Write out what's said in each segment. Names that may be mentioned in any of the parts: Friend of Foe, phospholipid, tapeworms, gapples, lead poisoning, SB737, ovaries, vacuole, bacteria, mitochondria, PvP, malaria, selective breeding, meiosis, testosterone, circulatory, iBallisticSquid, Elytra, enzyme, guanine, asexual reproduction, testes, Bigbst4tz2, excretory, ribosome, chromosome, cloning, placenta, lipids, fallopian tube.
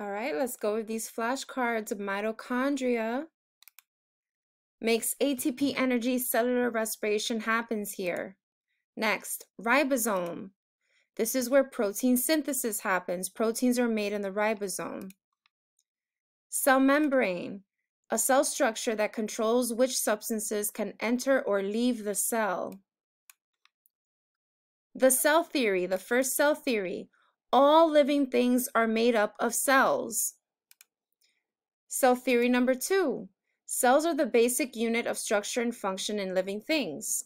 All right, let's go with these flashcards. Mitochondria makes ATP energy, cellular respiration happens here. Next, ribosome. This is where protein synthesis happens. Proteins are made in the ribosome. Cell membrane, a cell structure that controls which substances can enter or leave the cell. The cell theory, the first cell theory, all living things are made up of cells. Cell theory number 2, cells are the basic unit of structure and function in living things.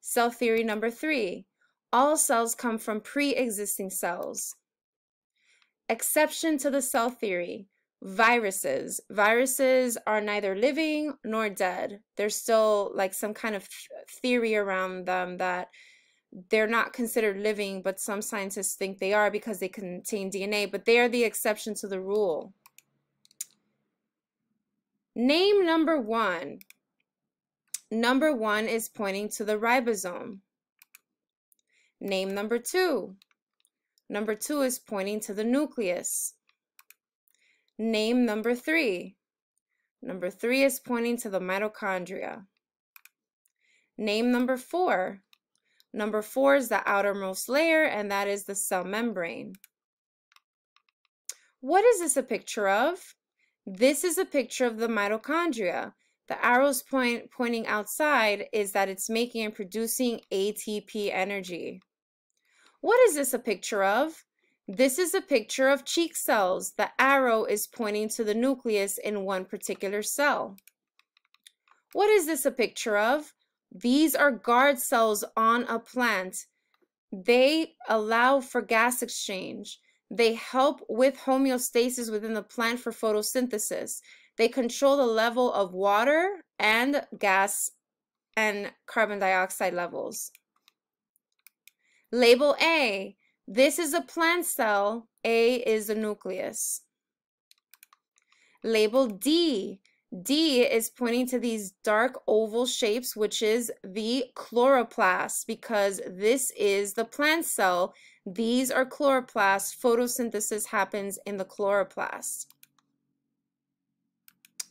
Cell theory number 3, all cells come from pre-existing cells. Exception to the cell theory, viruses. Viruses are neither living nor dead. There's still like some kind of theory around them that they're not considered living, but some scientists think they are because they contain DNA, but they are the exception to the rule. Name number 1. Number 1 is pointing to the ribosome. Name number 2. Number 2 is pointing to the nucleus. Name number 3. Number 3 is pointing to the mitochondria. Name number 4. Number 4 is the outermost layer, and that is the cell membrane. What is this a picture of? This is a picture of the mitochondria. The arrows pointing outside is that it's making and producing ATP energy. What is this a picture of? This is a picture of cheek cells. The arrow is pointing to the nucleus in one particular cell. What is this a picture of? These are guard cells on a plant. They allow for gas exchange. They help with homeostasis within the plant for photosynthesis. They control the level of water and gas and carbon dioxide levels. Label A. This is a plant cell. A is the nucleus. Label D. D is pointing to these dark oval shapes, which is the chloroplast, because this is the plant cell. These are chloroplasts. Photosynthesis happens in the chloroplast.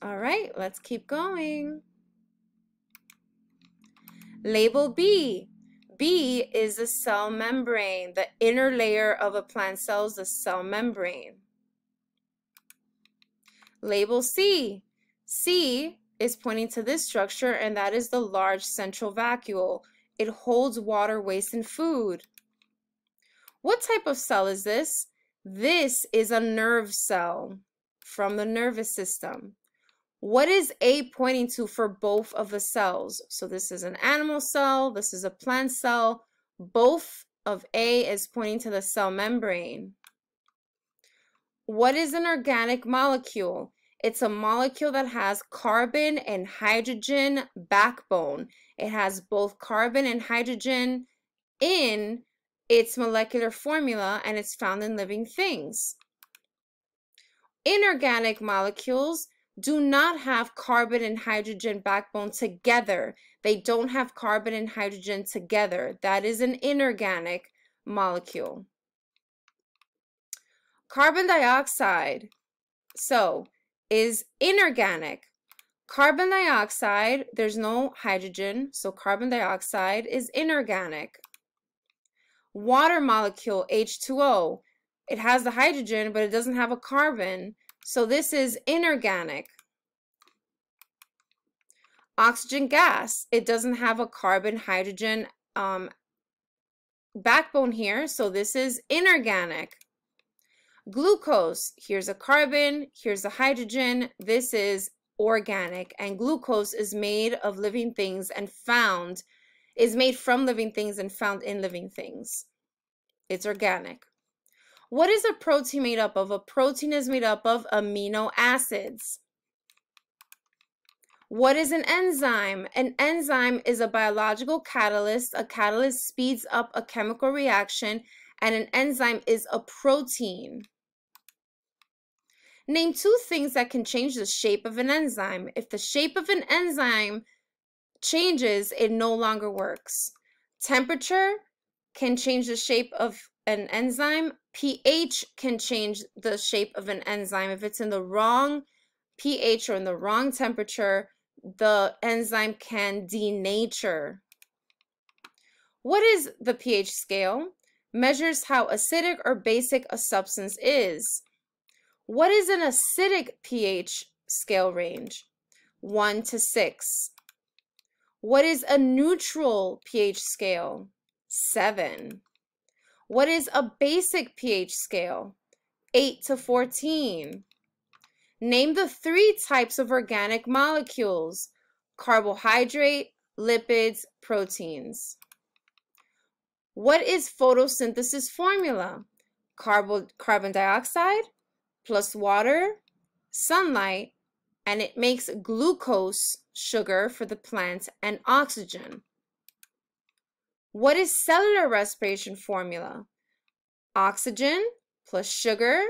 All right, let's keep going. Label B. B is the cell membrane. The inner layer of a plant cell is the cell membrane. Label C. C is pointing to this structure, and that is the large central vacuole. It holds water, waste, and food. What type of cell is this? This is a nerve cell from the nervous system. What is A pointing to for both of the cells? So this is an animal cell, this is a plant cell. Both of A is pointing to the cell membrane. What is an organic molecule? It's a molecule that has carbon and hydrogen backbone. It has both carbon and hydrogen in its molecular formula, and it's found in living things. Inorganic molecules do not have carbon and hydrogen backbone together. They don't have carbon and hydrogen together. That is an inorganic molecule. Carbon dioxide. So, is inorganic. Carbon dioxide, there's no hydrogen, so carbon dioxide is inorganic. Water molecule, H2O, it has the hydrogen, but it doesn't have a carbon, so this is inorganic. Oxygen gas, it doesn't have a carbon-hydrogen backbone here, so this is inorganic. Glucose, here's a carbon, here's a hydrogen, this is organic, and glucose is made of living things and found, is made from living things and found in living things. It's organic. What is a protein made up of? A protein is made up of amino acids. What is an enzyme? An enzyme is a biological catalyst. A catalyst speeds up a chemical reaction, and an enzyme is a protein. Name 2 things that can change the shape of an enzyme. If the shape of an enzyme changes, it no longer works. Temperature can change the shape of an enzyme. pH can change the shape of an enzyme. If it's in the wrong pH or in the wrong temperature, the enzyme can denature. What is the pH scale? Measures how acidic or basic a substance is. What is an acidic pH scale range? 1 to 6. What is a neutral pH scale? 7. What is a basic pH scale? 8 to 14. Name the 3 types of organic molecules: carbohydrate, lipids, proteins. What is photosynthesis formula? Carbon dioxide plus water, sunlight, and it makes glucose, sugar for the plant, and oxygen. What is cellular respiration formula? Oxygen plus sugar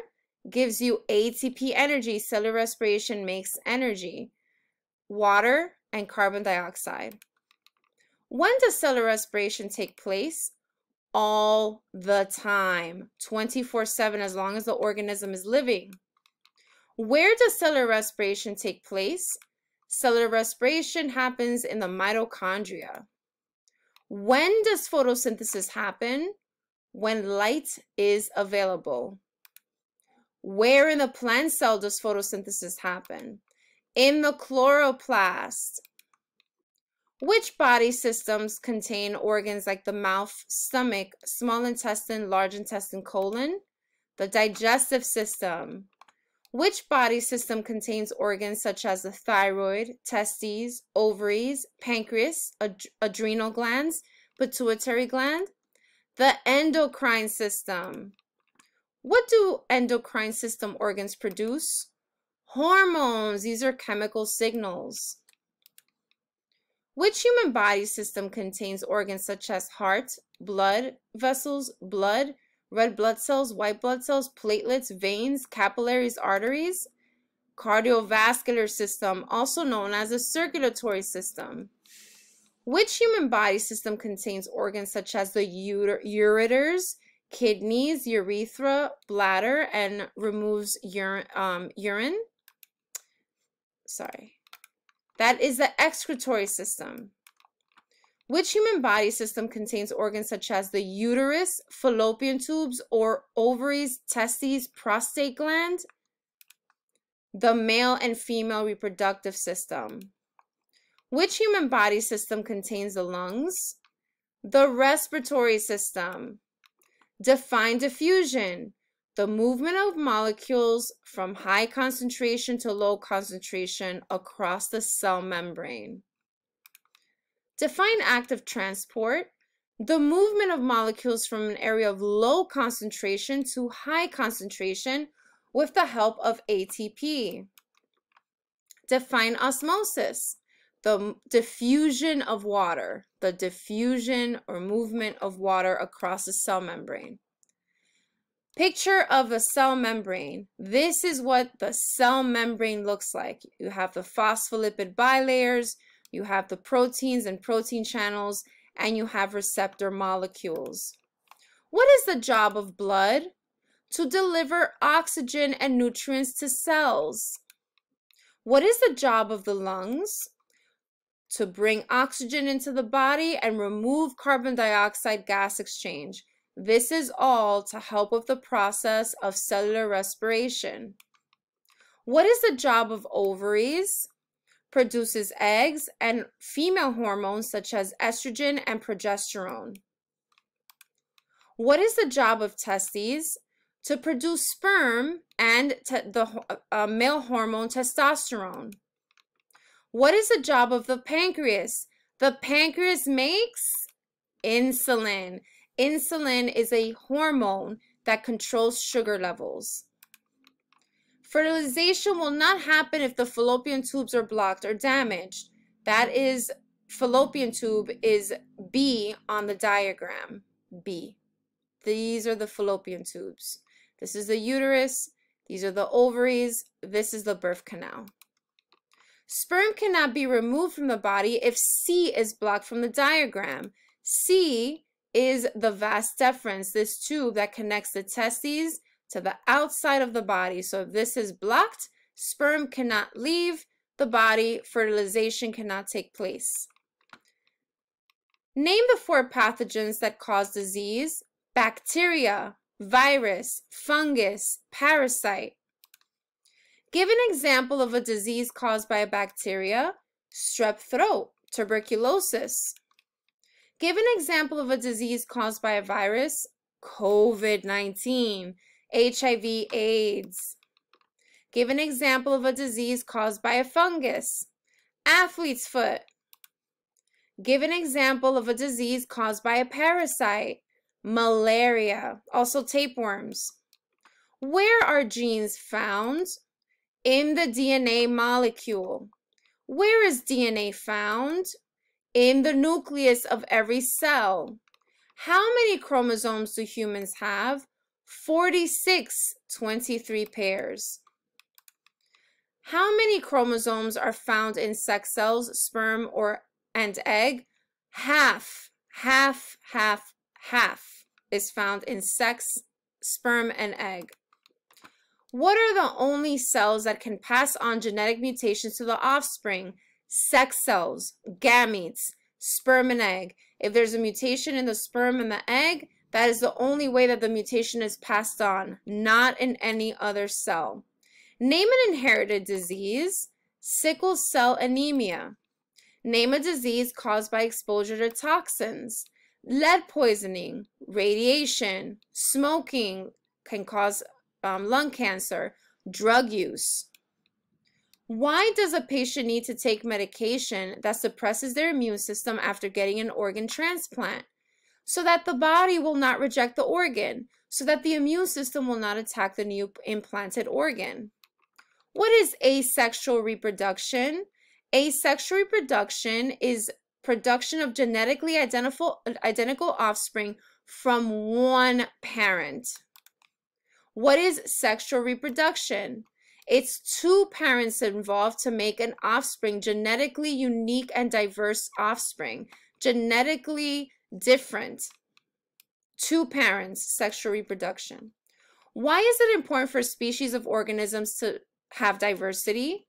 gives you ATP energy. Cellular respiration makes energy. Water and carbon dioxide. When does cellular respiration take place? All the time, 24/7, as long as the organism is living. Where does cellular respiration take place? Cellular respiration happens in the mitochondria. When does photosynthesis happen? When light is available. Where in the plant cell does photosynthesis happen? In the chloroplast. Which body systems contain organs like the mouth, stomach, small intestine, large intestine, colon? The digestive system. Which body system contains organs such as the thyroid, testes, ovaries, pancreas, adrenal glands, pituitary gland? The endocrine system. What do endocrine system organs produce? Hormones. These are chemical signals. Which human body system contains organs such as heart, blood vessels, blood, red blood cells, white blood cells, platelets, veins, capillaries, arteries? Cardiovascular system, also known as the circulatory system. Which human body system contains organs such as the ureters, kidneys, urethra, bladder, and removes urine? That is the excretory system. Which human body system contains organs such as the uterus, fallopian tubes or ovaries, testes, prostate gland? The male and female reproductive system. Which human body system contains the lungs? The respiratory system. Define diffusion. The movement of molecules from high concentration to low concentration across the cell membrane. Define active transport. The movement of molecules from an area of low concentration to high concentration with the help of ATP. Define osmosis. The diffusion of water. The diffusion or movement of water across the cell membrane. Picture of a cell membrane. This is what the cell membrane looks like. You have the phospholipid bilayers, you have the proteins and protein channels, and you have receptor molecules. What is the job of blood? To deliver oxygen and nutrients to cells. What is the job of the lungs? To bring oxygen into the body and remove carbon dioxide gas exchange. This is all to help with the process of cellular respiration. What is the job of ovaries? Produces eggs and female hormones such as estrogen and progesterone. What is the job of testes? To produce sperm and the male hormone testosterone. What is the job of the pancreas? The pancreas makes insulin. Insulin is a hormone that controls sugar levels. Fertilization will not happen if the fallopian tubes are blocked or damaged. That is, fallopian tube is B on the diagram, B. These are the fallopian tubes. This is the uterus. These are the ovaries. This is the birth canal. Sperm cannot be removed from the body if C is blocked from the diagram. C is the vas deferens, this tube that connects the testes to the outside of the body. So if this is blocked, sperm cannot leave the body, fertilization cannot take place. Name the four pathogens that cause disease: bacteria, virus, fungus, parasite. Give an example of a disease caused by a bacteria: strep throat, tuberculosis. Give an example of a disease caused by a virus: COVID-19, HIV, AIDS. Give an example of a disease caused by a fungus: athlete's foot. Give an example of a disease caused by a parasite: malaria, also tapeworms. Where are genes found? In the DNA molecule. Where is DNA found? In the nucleus of every cell. How many chromosomes do humans have? 46, 23 pairs. How many chromosomes are found in sex cells, sperm, and egg? Half, half, half, half is found in sex, sperm, and egg. What are the only cells that can pass on genetic mutations to the offspring? Sex cells, gametes, sperm and egg. If there's a mutation in the sperm and the egg, that is the only way that the mutation is passed on, not in any other cell. Name an inherited disease: sickle cell anemia. Name a disease caused by exposure to toxins: lead poisoning, radiation, smoking can cause lung cancer, drug use. Why does a patient need to take medication that suppresses their immune system after getting an organ transplant? So that the body will not reject the organ, so that the immune system will not attack the new implanted organ. What is asexual reproduction? Asexual reproduction is production of genetically identical offspring from one parent. What is sexual reproduction? It's two parents involved to make an offspring, genetically unique and diverse offspring, genetically different. Two parents, sexual reproduction. Why is it important for species of organisms to have diversity?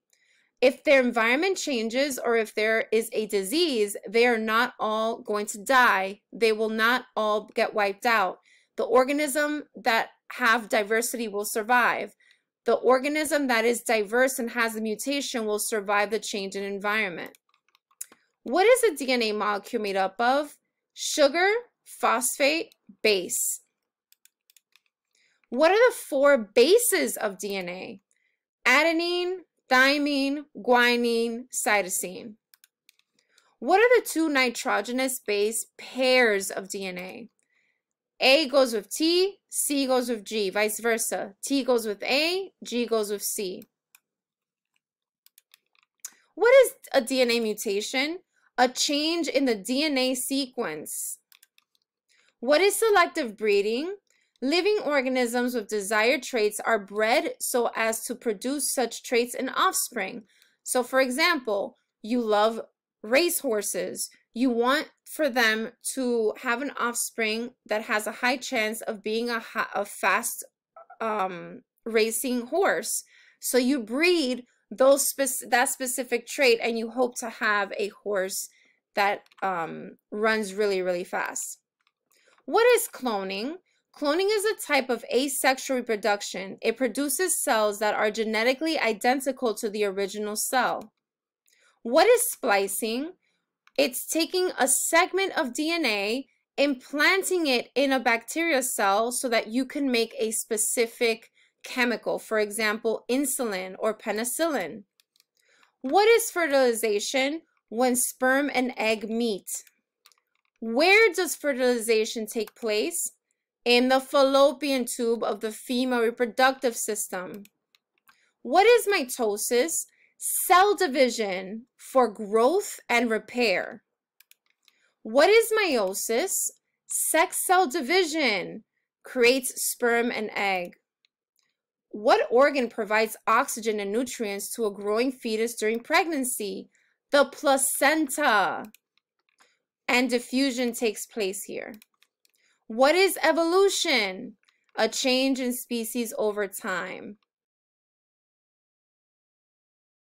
If their environment changes or if there is a disease, they are not all going to die. They will not all get wiped out. The organism that have diversity will survive. The organism that is diverse and has a mutation will survive the change in environment. What is a DNA molecule made up of? Sugar, phosphate, base. What are the four bases of DNA? Adenine, thymine, guanine, cytosine. What are the two nitrogenous base pairs of DNA? A goes with T, C goes with G, vice versa. T goes with A, G goes with C. What is a DNA mutation? A change in the DNA sequence. What is selective breeding? Living organisms with desired traits are bred so as to produce such traits in offspring. So for example, you love racehorses. You want for them to have an offspring that has a high chance of being a fast racing horse. So you breed those that specific trait, and you hope to have a horse that runs really, really fast. What is cloning? Cloning is a type of asexual reproduction. It produces cells that are genetically identical to the original cell. What is splicing? It's taking a segment of DNA, implanting it in a bacteria cell so that you can make a specific chemical, for example, insulin or penicillin. What is fertilization? When sperm and egg meet. Where does fertilization take place? In the fallopian tube of the female reproductive system. What is mitosis? Cell division for growth and repair. What is meiosis? Sex cell division creates sperm and egg. What organ provides oxygen and nutrients to a growing fetus during pregnancy? The placenta. And diffusion takes place here. What is evolution? A change in species over time.